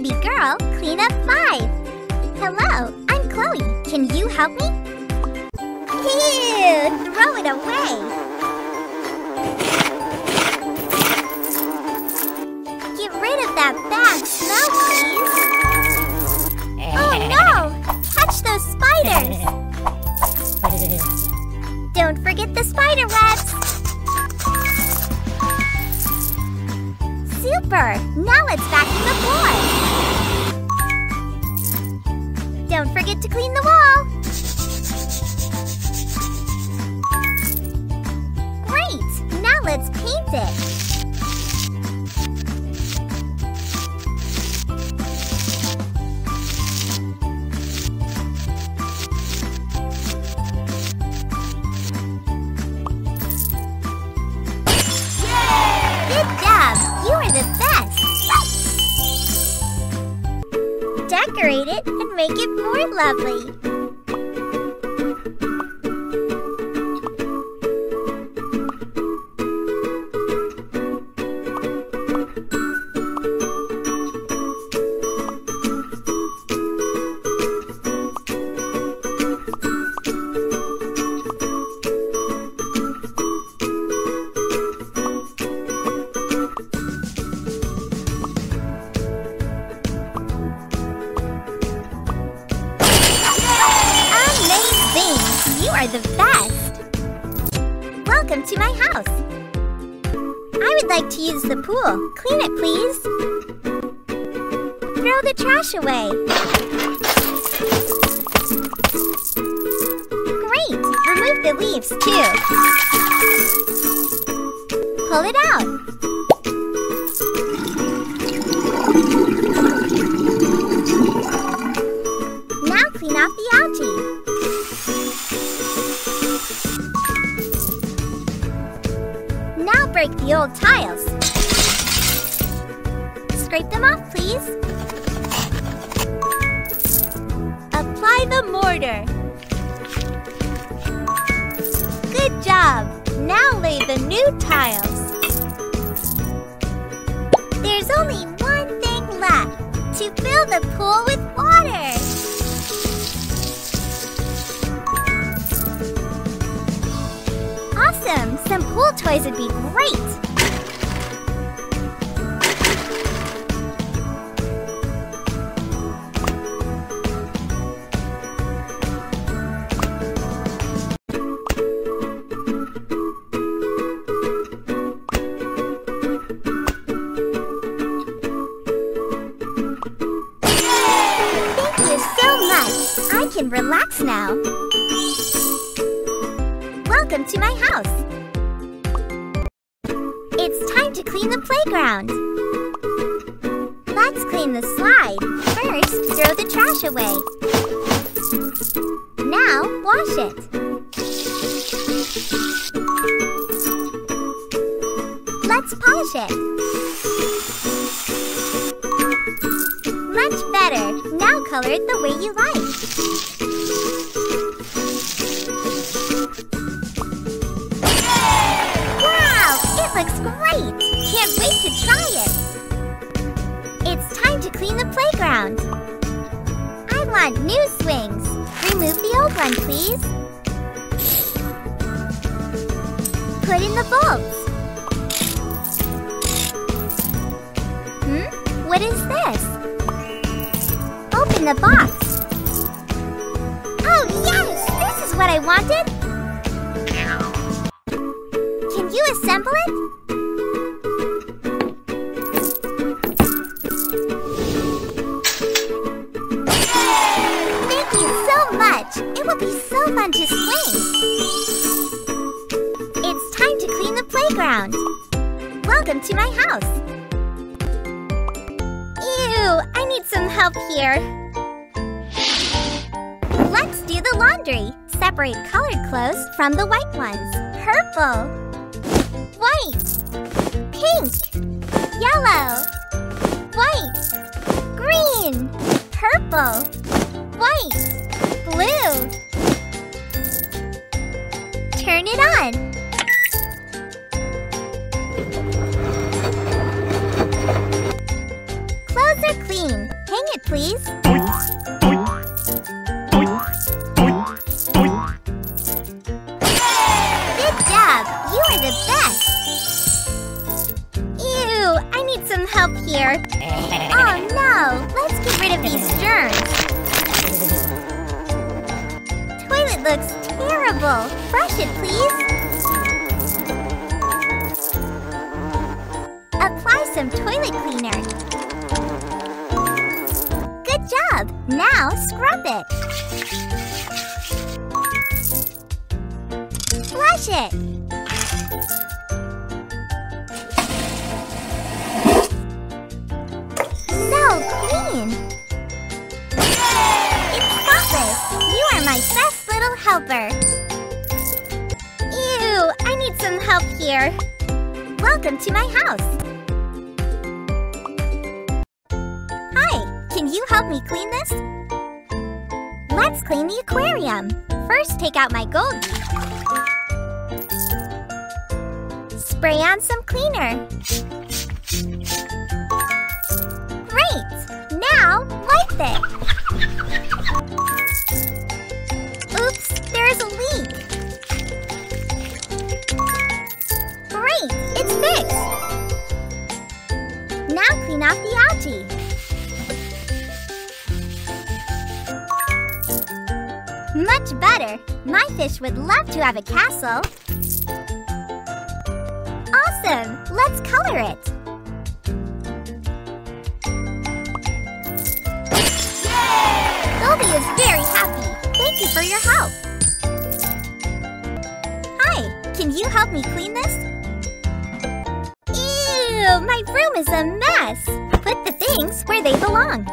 baby girl, clean up 5. Hello, I'm Chloe. Can you help me? Ew, throw it away. Get rid of that bad smell, please. Oh no! Catch those spiders. Don't forget the spider webs. Super! Now let's vacuum the floor! Don't forget to clean the wall! Great! Now let's paint it! Decorate it and make it more lovely. The best! Welcome to my house! I would like to use the pool. Clean it, please! Throw the trash away! Great! Remove the leaves, too! Pull it out! Break the old tiles. Scrape them off, please. Apply the mortar. Good job! Now lay the new tiles. There's only one thing left, to fill the pool with water. Awesome! Some pool toys would be great! Thank you so much! I can relax now! Welcome to my house! It's time to clean the playground! Let's clean the slide! First, throw the trash away! Now, wash it! Let's polish it! Much better! Now color it the way you like! Great! Can't wait to try it! It's time to clean the playground! I want new swings! Remove the old one, please! Put in the bolts! What is this? Open the box! Oh yes! This is what I wanted! Can you assemble it? It will be so fun to swing! It's time to clean the playground! Welcome to my house! Ew! I need some help here! Let's do the laundry! Separate colored clothes from the white ones. Purple! White! Pink! Yellow! White! Green! Purple! White! Blue. Turn it on. Close clothes are clean. Hang it, please. Good job. You are the best. Ew, I need some help here. Oh, no. Let's get rid of these germs. Toilet looks terrible. Brush it, please. Apply some toilet cleaner. Good job! Now scrub it. Flush it. So clean! It's spotless! You are my best little helper. Ew! I need some help here. Welcome to my house. Can you help me clean this? Let's clean the aquarium. First, take out my Goldie. Spray on some cleaner. Great! Now, wipe it. Oops, there's a leak. Great, it's fixed. Now clean off the algae. Much better! My fish would love to have a castle! Awesome! Let's color it! Yay! Goldie is very happy! Thank you for your help! Hi! Can you help me clean this? Ew! My room is a mess! Put the things where they belong!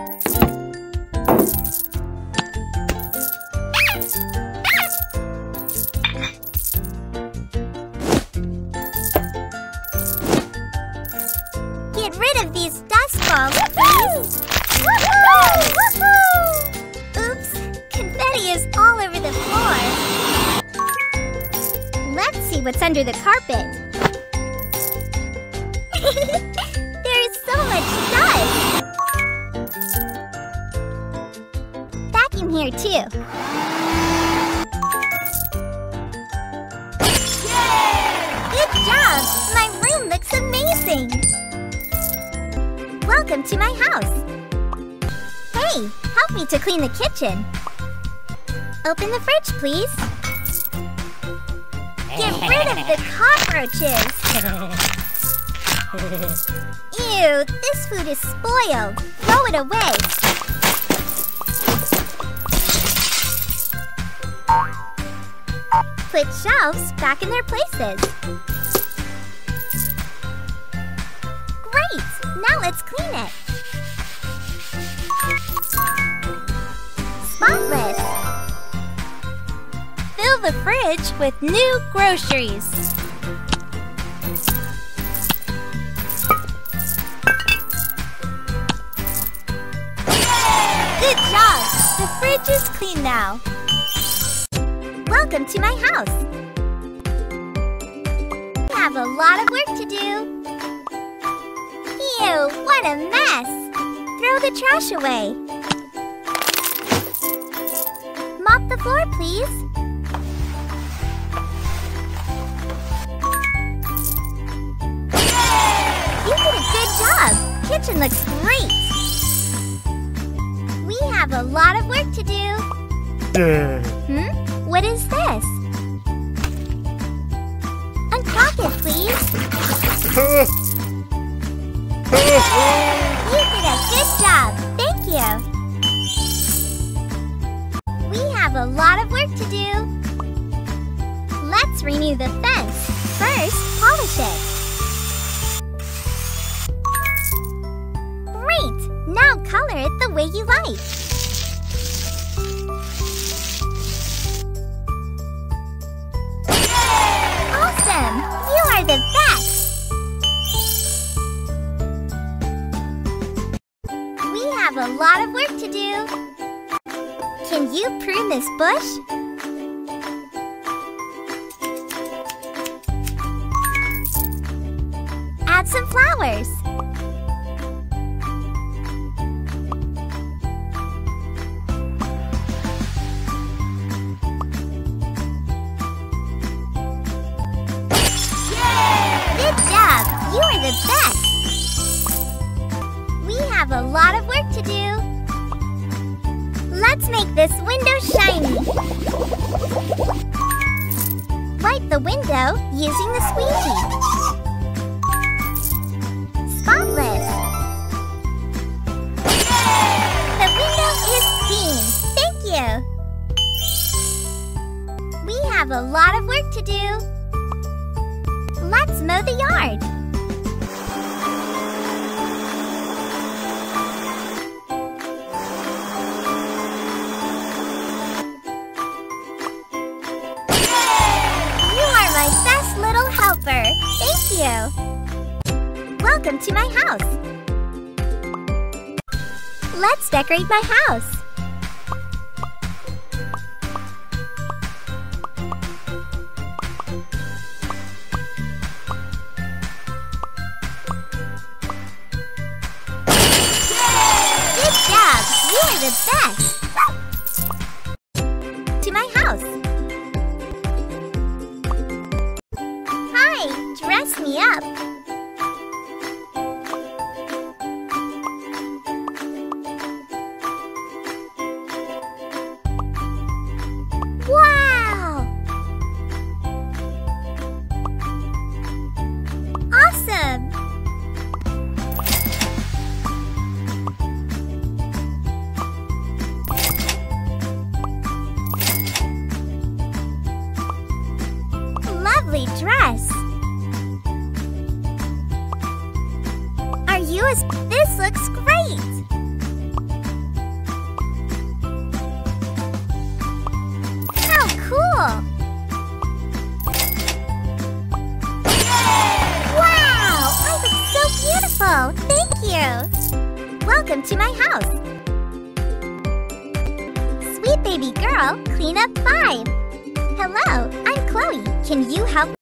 What's under the carpet? There's so much dust! Vacuum here too. Yay! Good job! My room looks amazing! Welcome to my house! Hey, help me to clean the kitchen! Open the fridge, please! Get rid of the cockroaches! Ew, this food is spoiled! Throw it away! Put shelves back in their places! Great! Now let's clean it! Spotless! Fill the fridge with new groceries. Yay! Good job! The fridge is clean now. Welcome to my house. I have a lot of work to do. Ew, what a mess! Throw the trash away. Mop the floor, please. Kitchen looks great! We have a lot of work to do! What is this? Unpack it, please! You did a good job! Thank you! We have a lot of work to do! Let's renew the fence! First, polish it! Now color it the way you like. Yay! Awesome! You are the best! We have a lot of work to do. Can you prune this bush? Add some flowers. are the best! We have a lot of work to do! Let's make this window shiny! Wipe the window using the squeegee! Spotless! The window is clean! Thank you! We have a lot of work to do! Let's mow the yard! You are my best little helper! Thank you! Welcome to my house! Let's decorate my house! The best! To my house! Hi! Dress me up! Wow! Awesome! Dress. Are you as this looks great? How cool! Wow! I look so beautiful! Thank you! Welcome to my house! Sweet baby girl, clean up 5! Hello, I'm Chloe. Can you help me?